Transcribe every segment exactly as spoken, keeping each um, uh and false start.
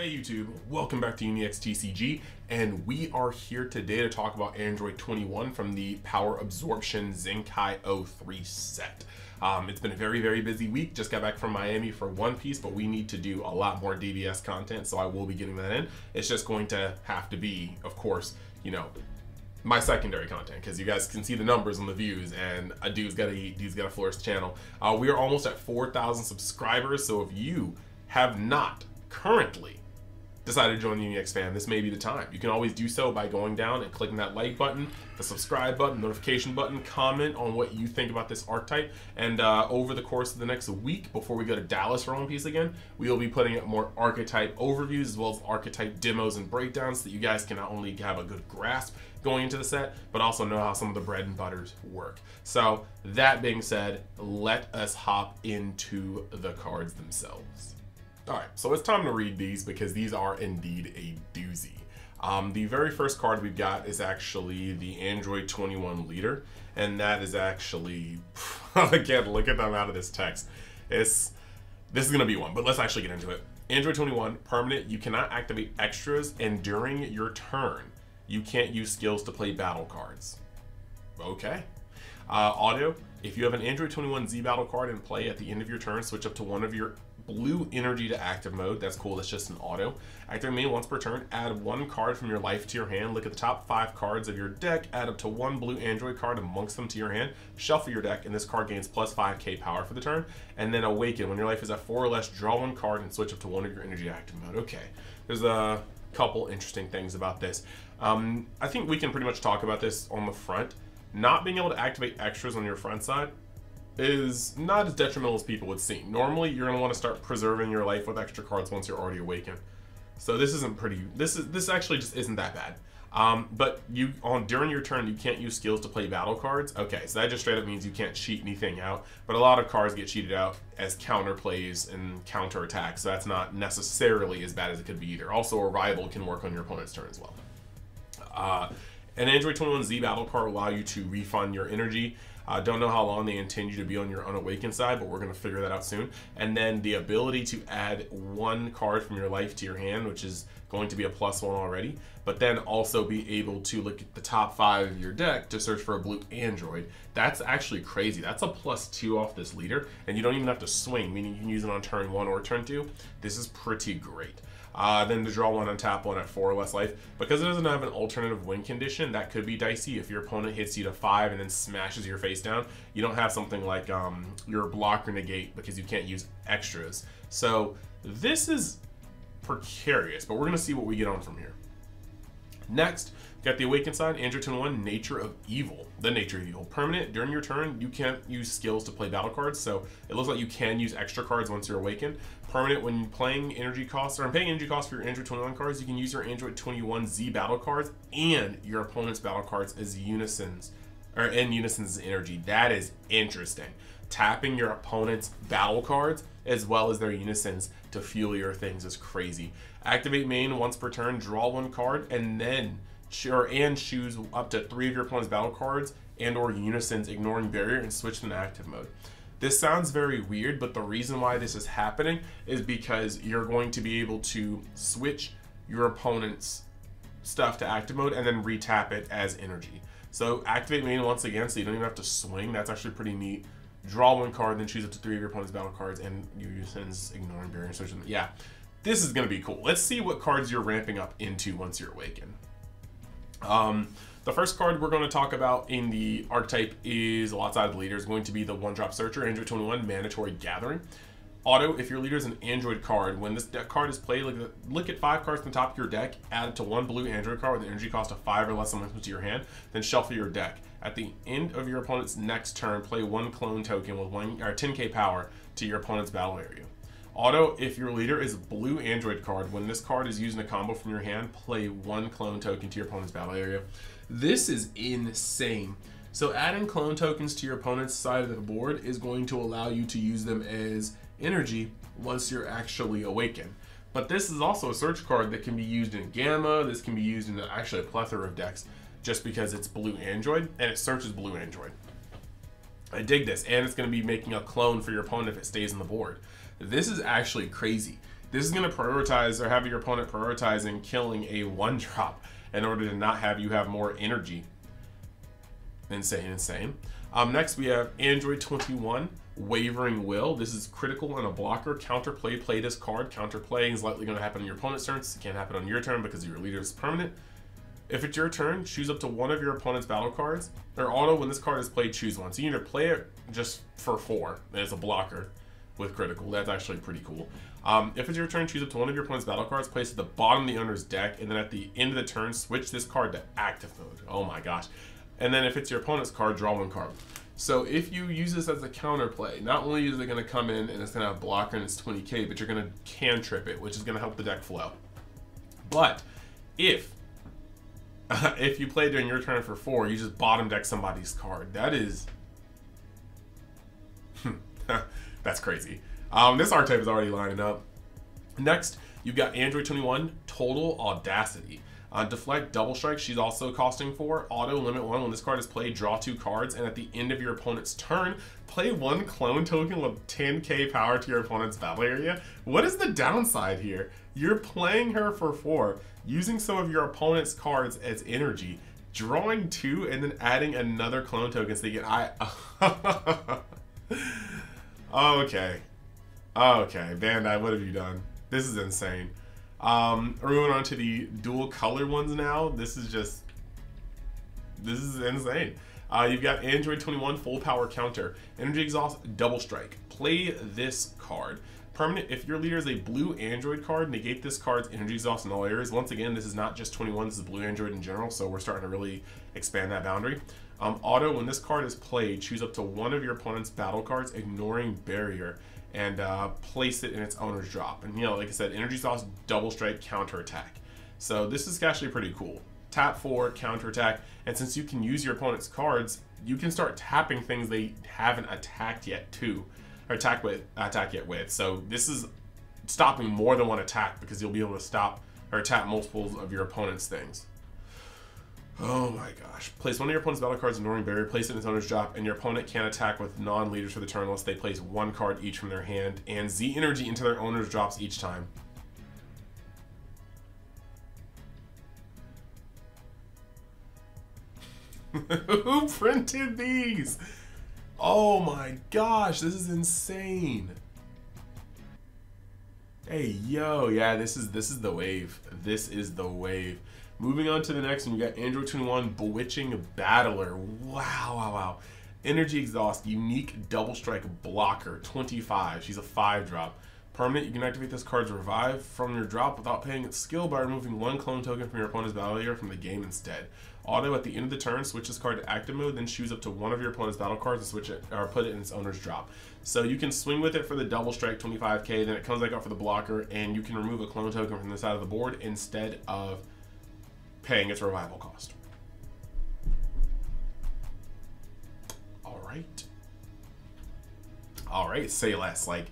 Hey YouTube, welcome back to UniXTCG, and we are here today to talk about Android twenty-one from the Power Absorption Zenkai O three set. Um, it's been a very, very busy week. Just got back from Miami for One Piece, but we need to do a lot more D B S content, so I will be getting that in. It's just going to have to be, of course, you know, my secondary content, because you guys can see the numbers on the views, and a dude's gotta eat, dude's gotta flourish the channel. Uh, we are almost at four thousand subscribers, so if you have not currently decided to join the UniX fan, this may be the time. You can always do so by going down and clicking that like button, the subscribe button, notification button, comment on what you think about this archetype, and uh, over the course of the next week, before we go to Dallas for One Piece again, we will be putting up more archetype overviews as well as archetype demos and breakdowns so that you guys can not only have a good grasp going into the set, but also know how some of the bread and butters work. So that being said, let us hop into the cards themselves. All right, so it's time to read these because these are indeed a doozy. Um, the very first card we've got is actually the Android twenty-one leader, and that is actually, I can't look at them out of this text. It's, this is gonna be one, but let's actually get into it. Android twenty-one, permanent, you cannot activate extras, and during your turn, you can't use skills to play battle cards. Okay. Uh, auto, if you have an Android twenty-one Z battle card in play at the end of your turn, switch up to one of your blue energy to active mode. That's cool, that's just an auto. Activate main once per turn, add one card from your life to your hand, look at the top five cards of your deck, add up to one blue Android card amongst them to your hand, shuffle your deck, and this card gains plus five K power for the turn, and then awaken. When your life is at four or less, draw one card and switch up to one of your energy to active mode. Okay, there's a couple interesting things about this. Um, I think we can pretty much talk about this on the front. Not being able to activate extras on your front side is not as detrimental as people would seem. Normally, you're gonna wanna start preserving your life with extra cards once you're already awakened. So this isn't pretty, this is this actually just isn't that bad. Um, but you on during your turn, you can't use skills to play battle cards. Okay, so that just straight up means you can't cheat anything out, but a lot of cards get cheated out as counter plays and counter attacks, so that's not necessarily as bad as it could be either. Also, a rival can work on your opponent's turn as well. Uh, An Android twenty-one Z battle card will allow you to refund your energy. I uh, don't know how long they intend you to be on your unawakened side, but we're going to figure that out soon. And then the ability to add one card from your life to your hand, which is going to be a plus one already, but then also be able to look at the top five of your deck to search for a blue Android. That's actually crazy. That's a plus two off this leader, and you don't even have to swing, meaning you can use it on turn one or turn two. This is pretty great. Uh, then to draw one and tap one at four or less life. Because it doesn't have an alternative win condition, that could be dicey. If your opponent hits you to five and then smashes your face down, you don't have something like um, your block or negate because you can't use extras. So this is precarious, but we're going to see what we get on from here. Next, got the awakened side, Android twenty-one, Nature of Evil. The Nature of Evil. Permanent, during your turn, you can't use skills to play battle cards, so it looks like you can use extra cards once you're awakened. Permanent, when playing energy costs, or paying energy costs for your Android twenty-one cards, you can use your Android twenty-one Z battle cards and your opponent's battle cards as unisons, or in unison's energy. That is interesting. Tapping your opponent's battle cards as well as their unisons to fuel your things is crazy. Activate main once per turn, draw one card, and then or and choose up to three of your opponent's battle cards and or unisons, ignoring barrier, and switch them to active mode. This sounds very weird, but the reason why this is happening is because you're going to be able to switch your opponent's stuff to active mode and then retap it as energy. So activate main once again, so you don't even have to swing. That's actually pretty neat. Draw one card, then choose up to three of your opponent's battle cards and unisons, ignoring barrier, and switch them. Yeah, this is gonna be cool. Let's see what cards you're ramping up into once you're awakened. Um, the first card we're going to talk about in the archetype is, well, outside of the leader, is going to be the one drop searcher, Android twenty-one, Mandatory Gathering. Auto, if your leader is an Android card, when this deck card is played, look at, look at five cards from the top of your deck, add it to one blue Android card with an energy cost of five or less amongst to your hand, then shuffle your deck. At the end of your opponent's next turn, play one clone token with one or ten K power to your opponent's battle area. Auto, if your leader is blue Android card, when this card is used in a combo from your hand, play one clone token to your opponent's battle area. This is insane. So adding clone tokens to your opponent's side of the board is going to allow you to use them as energy once you're actually awakened. But this is also a search card that can be used in Gamma. This can be used in actually a plethora of decks just because it's blue Android and it searches blue Android. I dig this, and it's going to be making a clone for your opponent if it stays on the board. This is actually crazy. This is going to prioritize or have your opponent prioritizing killing a one drop in order to not have you have more energy. Insane, insane. Um, next we have Android twenty-one, Wavering Will. This is critical and a blocker. Counterplay, play this card. Counterplay is likely going to happen on your opponent's turn. It can't happen on your turn because your leader is permanent. If it's your turn, choose up to one of your opponent's battle cards. Or auto, when this card is played, choose one. So you either play it just for four, and it's a blocker with critical. That's actually pretty cool. Um, if it's your turn, choose up to one of your opponent's battle cards, place at the bottom of the owner's deck, and then at the end of the turn, switch this card to active mode. Oh my gosh. And then if it's your opponent's card, draw one card. So if you use this as a counterplay, not only is it going to come in and it's going to have blocker and it's twenty K, but you're going to cantrip it, which is going to help the deck flow. But if uh, if you play during your turn for four, you just bottom deck somebody's card. That is, that's crazy. Um, this archetype is already lining up. Next, you've got Android twenty-one, Total Audacity. Uh, deflect, double strike, she's also costing four. Auto, limit one, when this card is played, draw two cards, and at the end of your opponent's turn, play one clone token with ten K power to your opponent's battle area. What is the downside here? You're playing her for four, using some of your opponent's cards as energy, drawing two, and then adding another clone token so they get... I... okay. Okay, Bandai, what have you done? This is insane. Um, we're moving on to the dual color ones now. This is just, this is insane. Uh, you've got Android twenty-one, Full Power Counter. Energy Exhaust, Double Strike. Play this card. Permanent, if your leader is a blue Android card, negate this card's Energy Exhaust in all areas. Once again, this is not just twenty-one, this is blue Android in general, so we're starting to really expand that boundary. Um, auto, when this card is played, choose up to one of your opponent's battle cards, ignoring barrier, and uh, place it in its owner's drop. And you know, like I said, Energy Exhaust, Double Strike, Counter Attack. So this is actually pretty cool. Tap four, counter attack, and since you can use your opponent's cards, you can start tapping things they haven't attacked yet too, or attack with, attack yet with. So this is stopping more than one attack because you'll be able to stop or tap multiples of your opponent's things. Oh my gosh. Place one of your opponent's battle cards in ignoring barrier, place it in its owner's drop, and your opponent can't attack with non-leaders for the turn unless they place one card each from their hand and Z energy into their owner's drops each time. Who printed these? Oh my gosh, this is insane. Hey, yo, yeah, this is this is the wave. This is the wave. Moving on to the next one, you got Android twenty-one, Bewitching Battler. Wow, wow, wow. Energy Exhaust, Unique Double Strike Blocker, twenty-five. She's a five drop. Permanent, you can activate this card's revive from your drop without paying its skill by removing one clone token from your opponent's battle area from the game instead. Auto, at the end of the turn, switch this card to active mode, then choose up to one of your opponent's battle cards and switch it, or put it in its owner's drop. So you can swing with it for the double strike twenty-five K, then it comes back up for the blocker, and you can remove a clone token from the side of the board instead of paying its revival cost. All right. All right, say less. Like,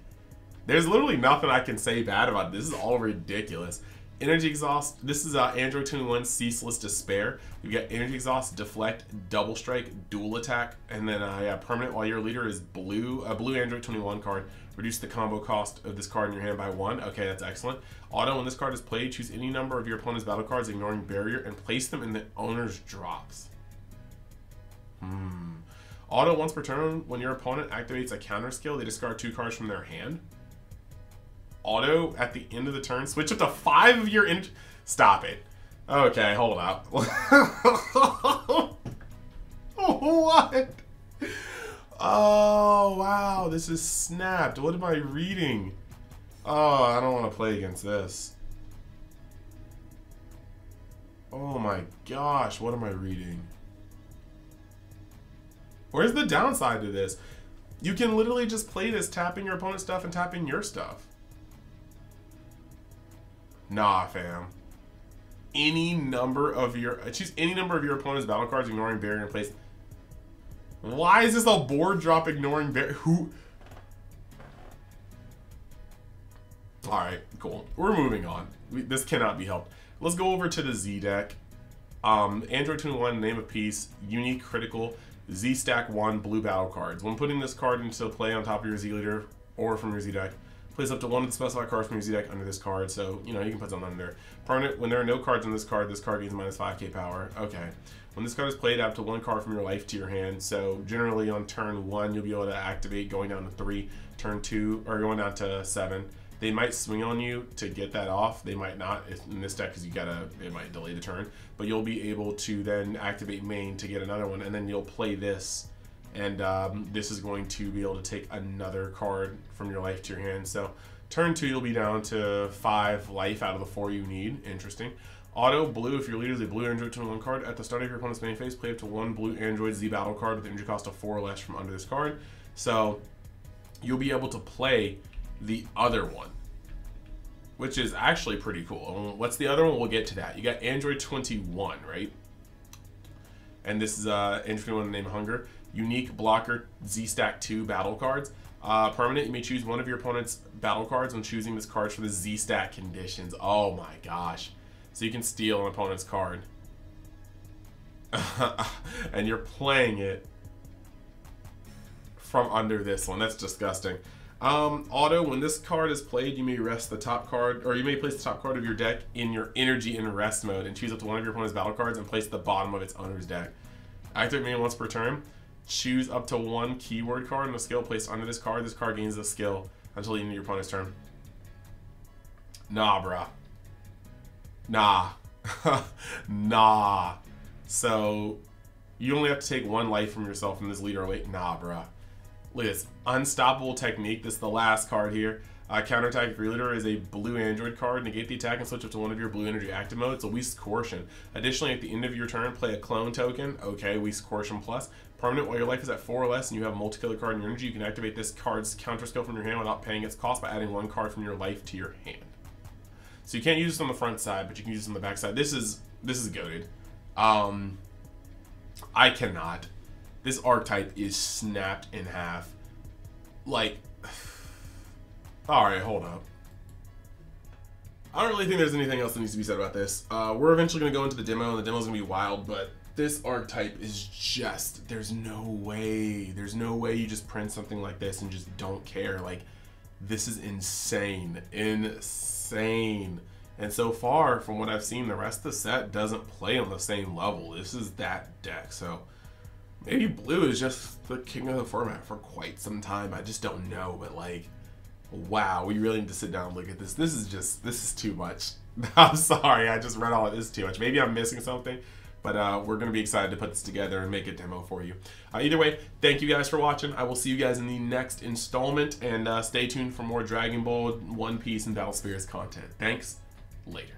there's literally nothing I can say bad about it. This is all ridiculous. Energy Exhaust, this is uh, Android twenty-one, Ceaseless Despair. You've got Energy Exhaust, Deflect, Double Strike, Dual Attack, and then uh, yeah, permanent, while your leader is blue, a uh, blue Android twenty-one card, reduce the combo cost of this card in your hand by one. Okay, that's excellent. Auto, when this card is played, choose any number of your opponent's battle cards, ignoring barrier, and place them in the owner's drops. Hmm. Auto, once per turn, when your opponent activates a counter skill, they discard two cards from their hand. Auto, at the end of the turn, switch up to five of your in- Stop it. Okay, hold up. What? Oh, wow, this is snapped. What am I reading? Oh, I don't want to play against this. Oh my gosh, what am I reading? Where's the downside to this? You can literally just play this, tapping your opponent's stuff and tapping your stuff. Nah, fam. Any number of your choose any number of your opponent's battle cards, ignoring barrier in place. Why is this a board drop ignoring barrier? Who? All right, cool. We're moving on. We, this cannot be helped. Let's go over to the Z deck. Um, Android twenty-one, Name of Peace, Unique Critical, Z Stack one, Blue Battle Cards. When putting this card into play on top of your Z leader or from your Z deck, Place up to one of the specified cards from your Z deck under this card. So, you know, you can put something under. Permanent, when there are no cards on this card, this card gains minus five K power. Okay. When this card is played, add up to one card from your life to your hand. So generally on turn one, you'll be able to activate going down to three, turn two, or going down to seven. They might swing on you to get that off. They might not in this deck because you gotta, it might delay the turn, but you'll be able to then activate main to get another one, and then you'll play this, and um, this is going to be able to take another card from your life to your hand. So turn two, you'll be down to five life out of the four you need. Interesting. Auto blue, if your leader is a blue Android twenty-one card, at the start of your opponent's main phase, play up to one blue Android Z battle card with an energy cost of four or less from under this card. So you'll be able to play the other one, which is actually pretty cool. What's the other one? We'll get to that. You got Android twenty-one, right? And this is uh, Android twenty-one named Hunger. Unique blocker Z stack two battle cards. Uh, permanent, you may choose one of your opponent's battle cards when choosing this card for the Z stack conditions. Oh my gosh. So you can steal an opponent's card. And you're playing it from under this one. That's disgusting. Um, auto, when this card is played, you may rest the top card, or you may place the top card of your deck in your energy and rest mode and choose up to one of your opponent's battle cards and place the bottom of its owner's deck. Activate main once per turn. Choose up to one keyword card and a skill placed under this card. This card gains the skill until the end of your opponent's turn. Nah, bruh. Nah. Nah. So, you only have to take one life from yourself in this leader. Wait, nah, bruh. Look at this. Unstoppable technique. This is the last card here. Uh, counterattack. If your leader is a blue Android card, negate the attack and switch up to one of your blue energy active modes. So, Weast Coercion. Additionally, at the end of your turn, play a clone token. Okay, Weast Coercion plus. Permanent, while your life is at four or less and you have a multi-color card in your energy, you can activate this card's counter skill from your hand without paying its cost by adding one card from your life to your hand. So you can't use this on the front side, but you can use this on the back side. This is, this is goated. Um, I cannot. This archetype is snapped in half. Like, all right, hold up. I don't really think there's anything else that needs to be said about this. Uh, we're eventually gonna go into the demo, and the demo's gonna be wild, but this archetype is just, there's no way, there's no way you just print something like this and just don't care. Like, this is insane, insane. And so far, from what I've seen, the rest of the set doesn't play on the same level. This is that deck, so maybe blue is just the king of the format for quite some time. I just don't know, but like, wow, we really need to sit down and look at this. This is just, this is too much. I'm sorry, I just read all of this too much. Maybe I'm missing something. But uh, we're going to be excited to put this together and make a demo for you. Uh, either way, thank you guys for watching. I will see you guys in the next installment. And uh, stay tuned for more Dragon Ball, One Piece, and Battlesphere's content. Thanks. Later.